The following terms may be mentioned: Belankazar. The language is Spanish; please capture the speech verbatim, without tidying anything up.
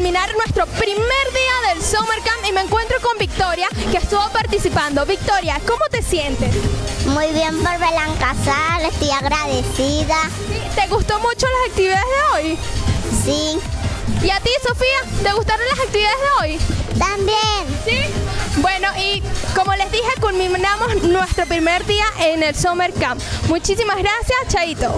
culminar nuestro primer día del Summer Camp y me encuentro con Victoria, que estuvo participando. Victoria, ¿cómo te sientes? Muy bien por Belankazar, estoy agradecida. ¿Te gustó mucho las actividades de hoy? Sí. ¿Y a ti, Sofía? ¿Te gustaron las actividades de hoy? También. ¿Sí? Bueno, y como les dije, culminamos nuestro primer día en el Summer Camp. Muchísimas gracias, chaito.